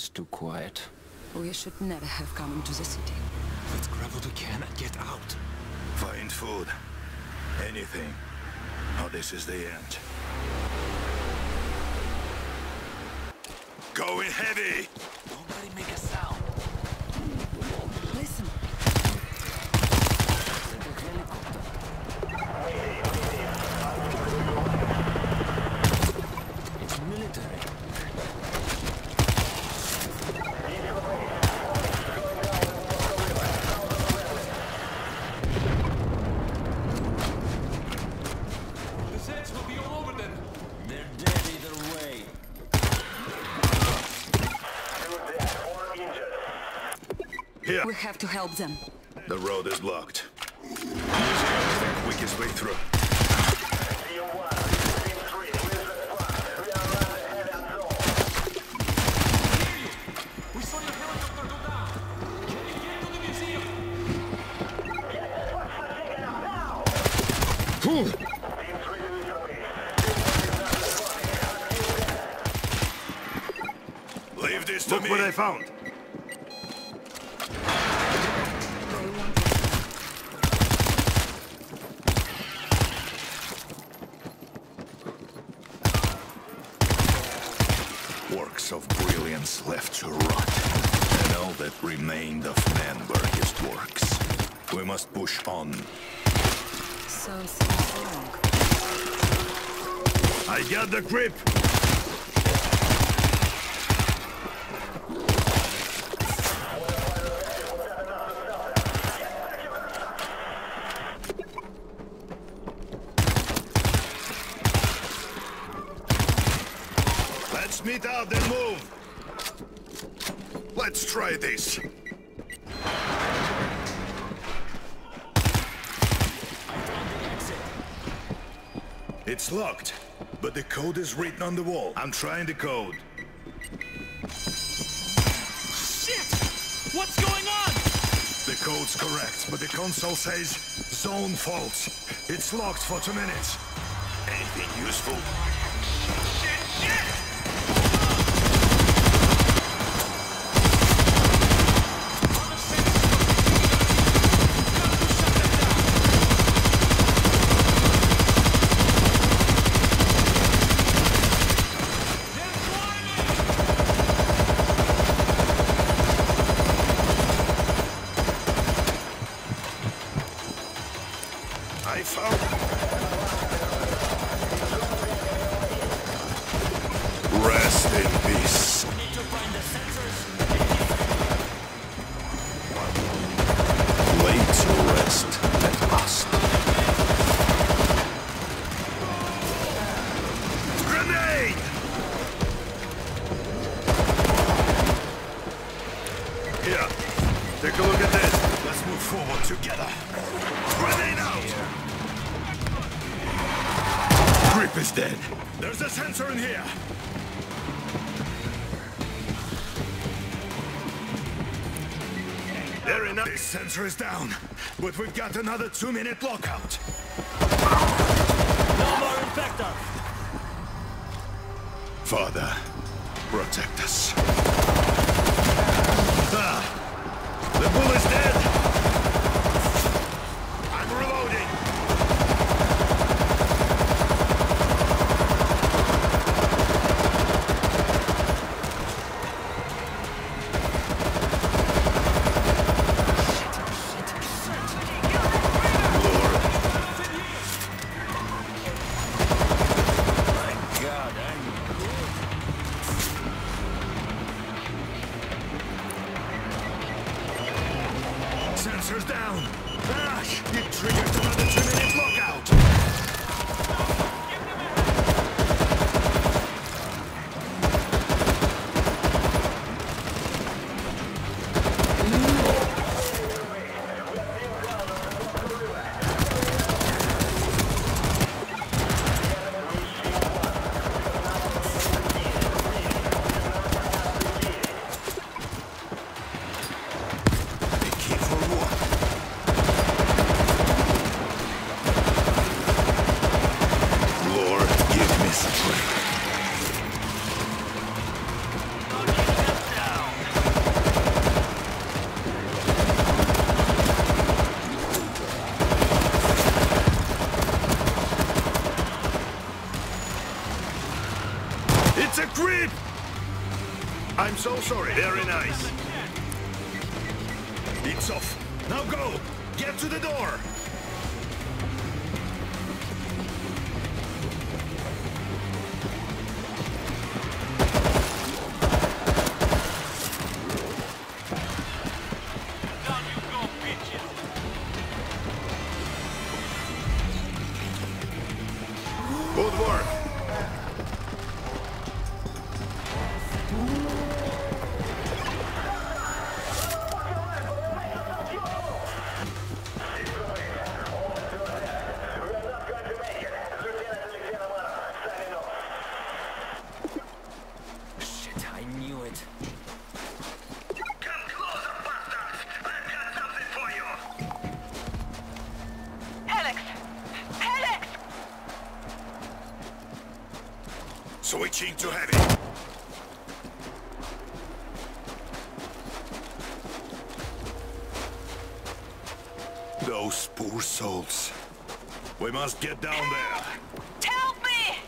It's too quiet. We should never have come into the city. Let's grab what we can and get out. Find food. Anything. Now this is the end. Going heavy! Nobody make a sound. Listen. It's military. We have to help them. The road is blocked. This is the quickest way through. We saw your helicopter go down. Can you get to the museum? What's the thing now? Leave this to me. Look what I found. Of brilliance left to rot, and all that remained of men were his works. We must push on. So long. I got the grip! Meet up, then move! Let's try this! It's locked, but the code is written on the wall. I'm trying the code. Shit! What's going on? The code's correct, but the console says zone faults. It's locked for 2 minutes. Anything useful? Shit! This sensor is down, but we've got another 2-minute lockout. No more infector! Father, protect us. The bull is dead! I'm reloading! Down! Ash! It triggered another grip! I'm so sorry. Very nice. It's off. Now go! Get to the door! Switching to heavy. Those poor souls. We must get down there. Help me!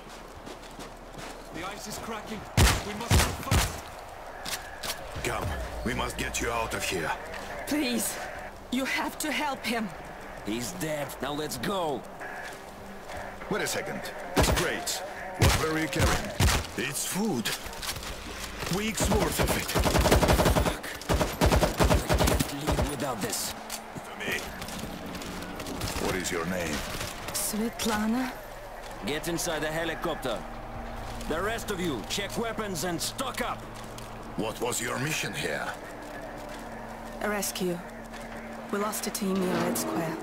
The ice is cracking. We must move fast. Come, we must get you out of here. Please, you have to help him. He's dead. Now let's go. Wait a second. Great. What were you carrying? It's food. Weeks worth of it. Fuck. I can't live without this. To me. What is your name? Svetlana. Get inside the helicopter. The rest of you, check weapons and stock up. What was your mission here? A rescue. We lost a team near Red Square.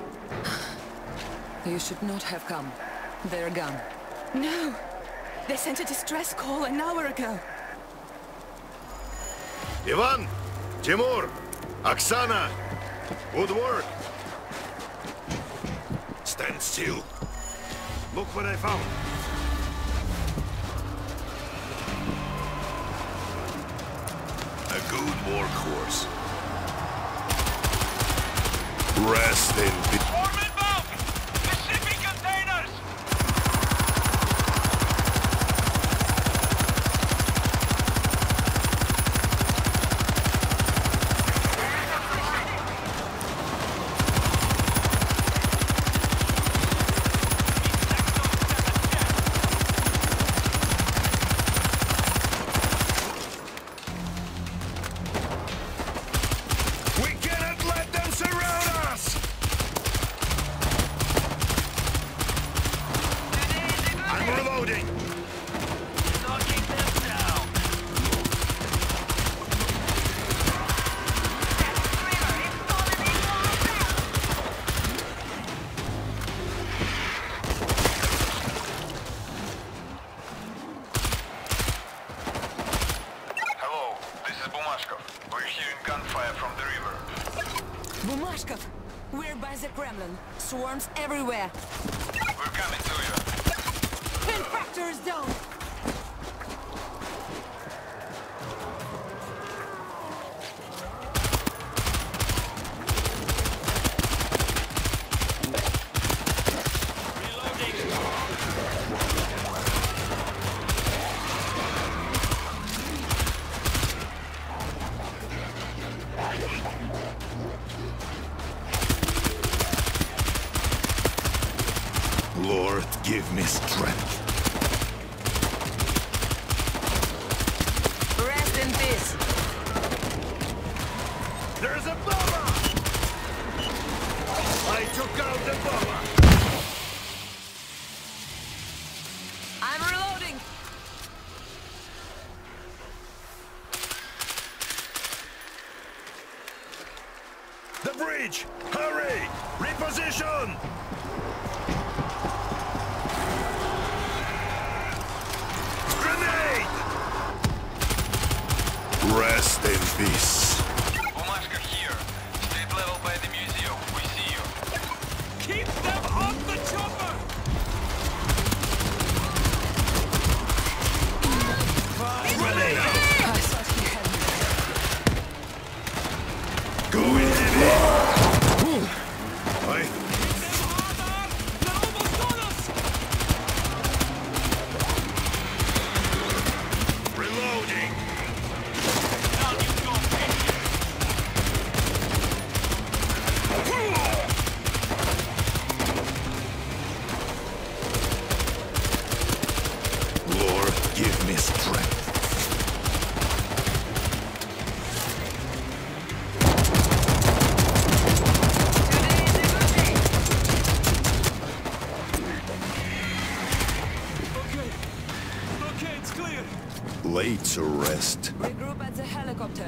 You should not have come. They're gone. No! They sent a distress call an hour ago. Ivan, Timur, Oksana, good work. Stand still. Look what I found. A good workhorse. Rest in peace. Swarms everywhere. We're coming to you. Infector is down. Lord, give me strength. Rest in peace. There's a bomber! I took out the bomber! I'm reloading! The bridge! Hurry! Reposition! Rest in peace. Bumashka here. Stay level by the museum. We see you. Keep them off the chopper! Grenade! Go in heavy! Aye. late to rest. Regroup at the helicopter.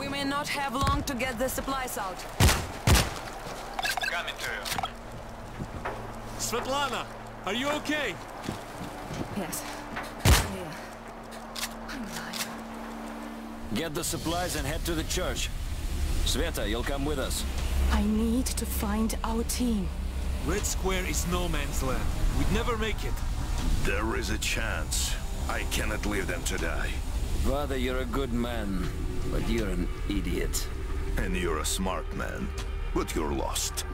We may not have long to get the supplies out. Coming to you. Svetlana, are you okay? Yes. Yeah. I'm alive. Get the supplies and head to the church. Sveta, you'll come with us. I need to find our team. Red Square is no man's land. We'd never make it. There is a chance. I cannot leave them to die. Brother, you're a good man, but you're an idiot. And you're a smart man, but you're lost.